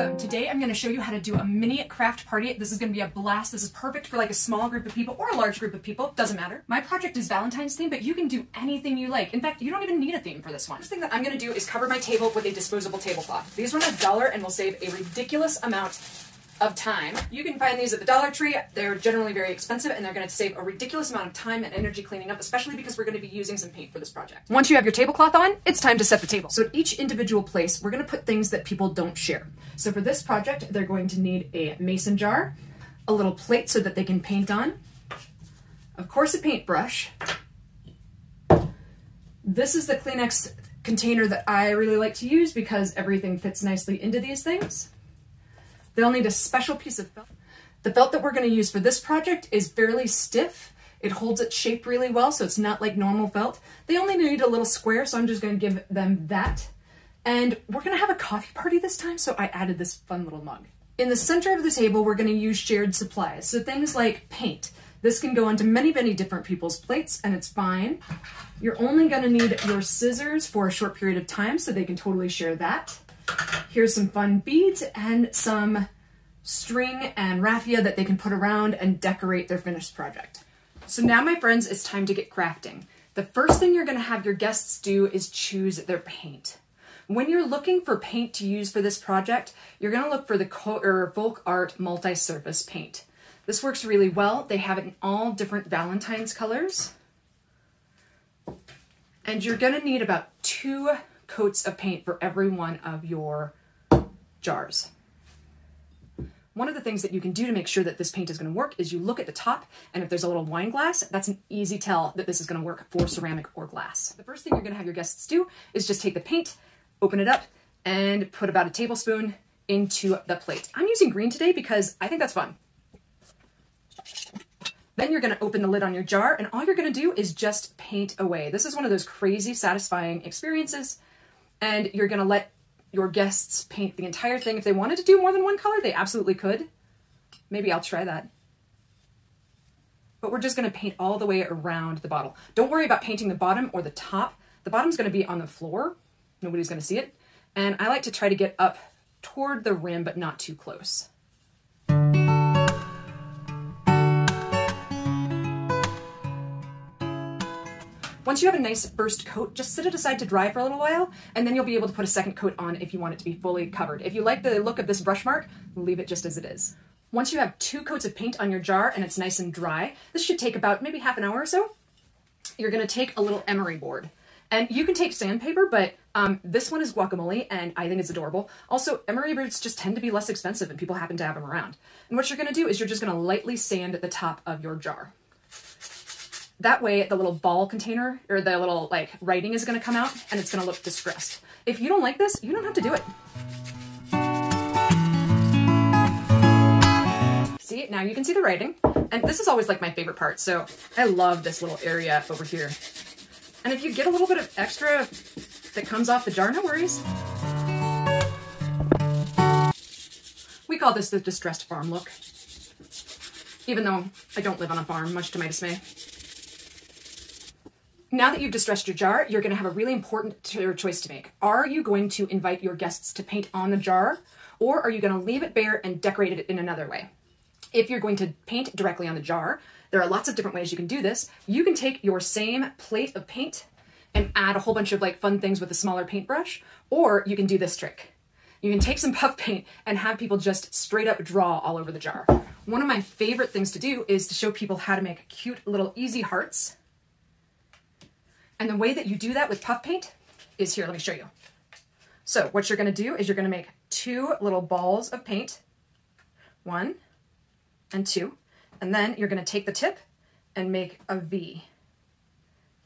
welcome. Today I'm going to show you how to do a mini craft party. This is going to be a blast. This is perfect for like a small group of people or a large group of people. Doesn't matter. My project is Valentine's themed, but you can do anything you like. In fact, you don't even need a theme for this one. The first thing that I'm going to do is cover my table with a disposable tablecloth. These run $1 and will save a ridiculous amount of time. You can find these at the Dollar Tree. They're generally very expensive and they're going to save a ridiculous amount of time and energy cleaning up, especially because we're going to be using some paint for this project. Once you have your tablecloth on, it's time to set the table. So at each individual place, we're going to put things that people don't share. So for this project, they're going to need a mason jar, a little plate so that they can paint on, of course a paintbrush. This is the Kleenex container that I really like to use because everything fits nicely into these things. They'll need a special piece of felt. The felt that we're going to use for this project is fairly stiff. It holds its shape really well, so it's not like normal felt. They only need a little square, so I'm just going to give them that. And we're going to have a coffee party this time, so I added this fun little mug. In the center of the table, we're going to use shared supplies, so things like paint. This can go onto many, many different people's plates, and it's fine. You're only going to need your scissors for a short period of time, so they can totally share that. Here's some fun beads and some string and raffia that they can put around and decorate their finished project. So now, my friends, it's time to get crafting. The first thing you're going to have your guests do is choose their paint. When you're looking for paint to use for this project, you're going to look for the Co Folk Art Multi-Surface Paint. This works really well. They have it in all different Valentine's colors. And you're going to need about 2 coats of paint for every one of your jars. One of the things that you can do to make sure that this paint is going to work is you look at the top, and if there's a little wine glass, that's an easy tell that this is going to work for ceramic or glass. The first thing you're going to have your guests do is just take the paint, open it up, and put about a tablespoon into the plate. I'm using green today because I think that's fun. Then you're going to open the lid on your jar, and all you're going to do is just paint away. This is one of those crazy, satisfying experiences, and you're going to let your guests paint the entire thing. If they wanted to do more than one color, they absolutely could. Maybe I'll try that. But we're just going to paint all the way around the bottle. Don't worry about painting the bottom or the top. The bottom's going to be on the floor. Nobody's going to see it. And I like to try to get up toward the rim, but not too close. Once you have a nice first coat, just set it aside to dry for a little while, and then you'll be able to put a second coat on if you want it to be fully covered. If you like the look of this brush mark, leave it just as it is. Once you have 2 coats of paint on your jar and it's nice and dry, this should take about maybe half an hour or so, you're going to take a little emery board. And you can take sandpaper, but this one is guacamole, and I think it's adorable. Also, emery boards just tend to be less expensive, and people happen to have them around. And what you're going to do is you're just going to lightly sand at the top of your jar. That way, the little ball container, or the little like writing, is going to come out, and it's going to look distressed. If you don't like this, you don't have to do it. See, now you can see the writing. And this is always like my favorite part, so I love this little area over here. And if you get a little bit of extra that comes off the jar, no worries. We call this the distressed farm look, even though I don't live on a farm, much to my dismay. Now that you've distressed your jar, you're going to have a really important choice to make. Are you going to invite your guests to paint on the jar, or are you going to leave it bare and decorate it in another way? If you're going to paint directly on the jar, there are lots of different ways you can do this. You can take your same plate of paint and add a whole bunch of like fun things with a smaller paintbrush, or you can do this trick. You can take some puff paint and have people just straight up draw all over the jar. One of my favorite things to do is to show people how to make cute little easy hearts. And the way that you do that with puff paint is here, let me show you. So what you're going to do is you're going to make 2 little balls of paint, 1 and 2, and then you're going to take the tip and make a V.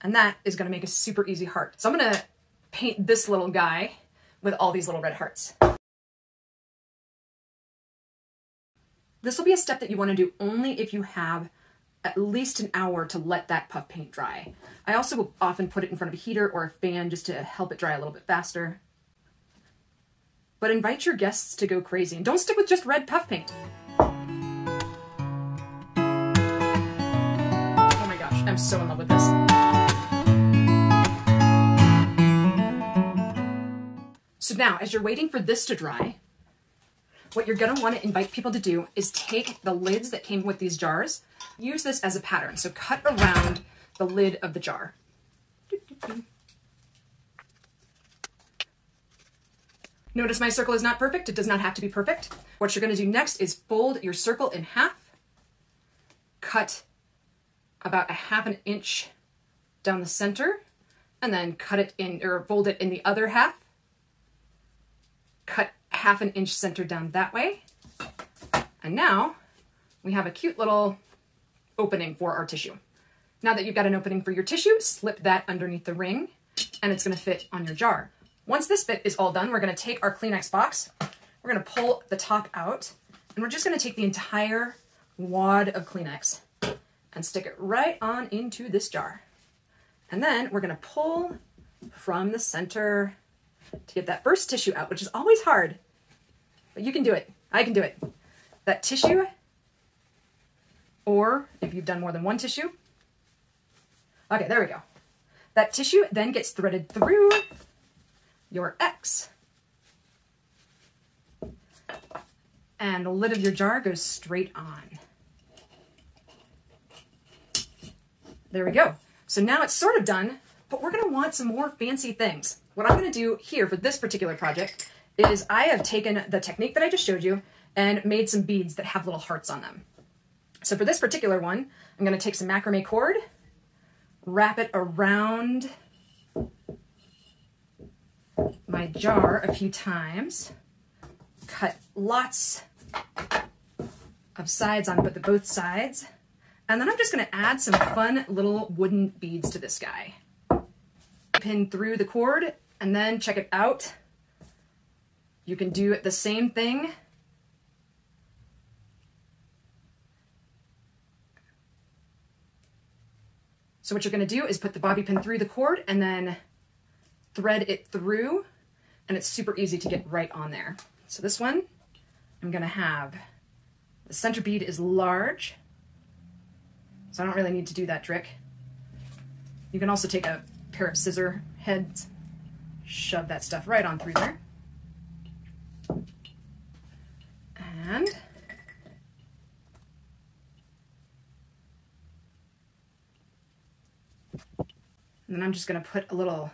And that is going to make a super easy heart. So I'm going to paint this little guy with all these little red hearts. This will be a step that you want to do only if you have at least an hour to let that puff paint dry. I also will often put it in front of a heater or a fan just to help it dry a little bit faster. But invite your guests to go crazy, and don't stick with just red puff paint. Oh my gosh, I'm so in love with this. So now, as you're waiting for this to dry, what you're gonna wanna invite people to do is take the lids that came with these jars, use this as a pattern. So cut around the lid of the jar. Notice my circle is not perfect. It does not have to be perfect. What you're gonna do next is fold your circle in half, cut about a half an inch down the center, and then cut it in, or fold it in the other half, cut half an inch center down that way. And now we have a cute little opening for our tissue. Now that you've got an opening for your tissue, slip that underneath the ring and it's gonna fit on your jar. Once this bit is all done, we're gonna take our Kleenex box, we're gonna pull the top out, and we're just gonna take the entire wad of Kleenex and stick it right on into this jar. And then we're gonna pull from the center to get that first tissue out, which is always hard, but you can do it. I can do it. That tissue, or if you've done more than one tissue, okay, there we go. That tissue then gets threaded through your X, and the lid of your jar goes straight on. There we go. So now it's sort of done, but we're gonna want some more fancy things. What I'm gonna do here for this particular project is I have taken the technique that I just showed you and made some beads that have little hearts on them. So for this particular one, I'm gonna take some macrame cord, wrap it around my jar a few times, cut lots of sides on both sides, and then I'm just gonna add some fun little wooden beads to this guy. Pin through the cord and then check it out. You can do the same thing . So what you're going to do is put the bobby pin through the cord and then thread it through, and it's super easy to get right on there. So this one, I'm going to have the center bead is large, so I don't really need to do that trick. You can also take a pair of scissor heads, shove that stuff right on through there. And then I'm just going to put a little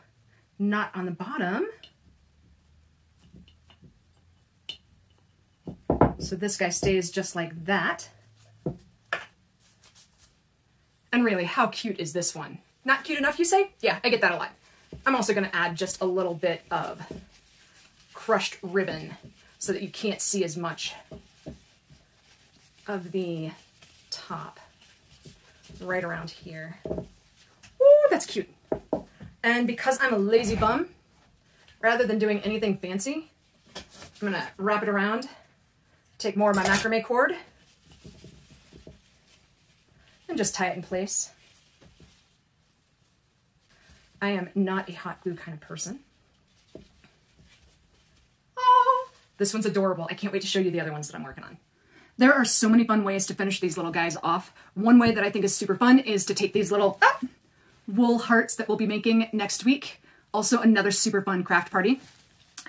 knot on the bottom. So this guy stays just like that. And really, how cute is this one? Not cute enough, you say? Yeah, I get that a lot. I'm also going to add just a little bit of crushed ribbon so that you can't see as much of the top right around here. Ooh, that's cute. And because I'm a lazy bum, rather than doing anything fancy, I'm gonna wrap it around, take more of my macrame cord, and just tie it in place. I am not a hot glue kind of person. Oh, this one's adorable. I can't wait to show you the other ones that I'm working on. There are so many fun ways to finish these little guys off. One way that I think is super fun is to take these little wool hearts that we'll be making next week, also another super fun craft party,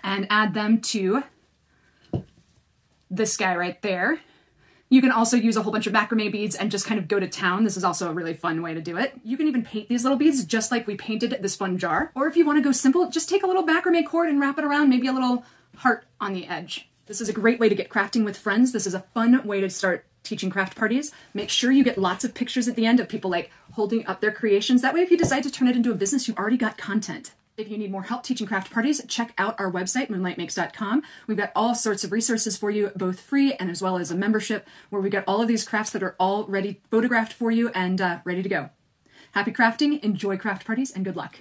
and add them to this guy right there. You can also use a whole bunch of macrame beads and just kind of go to town. This is also a really fun way to do it. You can even paint these little beads just like we painted this fun jar. Or if you want to go simple, just take a little macrame cord and wrap it around, maybe a little heart on the edge. This is a great way to get crafting with friends. This is a fun way to start teaching craft parties. Make sure you get lots of pictures at the end of people like holding up their creations. That way, if you decide to turn it into a business, you've already got content. If you need more help teaching craft parties, check out our website, moonlightmakes.com. We've got all sorts of resources for you, both free and as well as a membership, where we've got all of these crafts that are already photographed for you and ready to go. Happy crafting, enjoy craft parties, and good luck.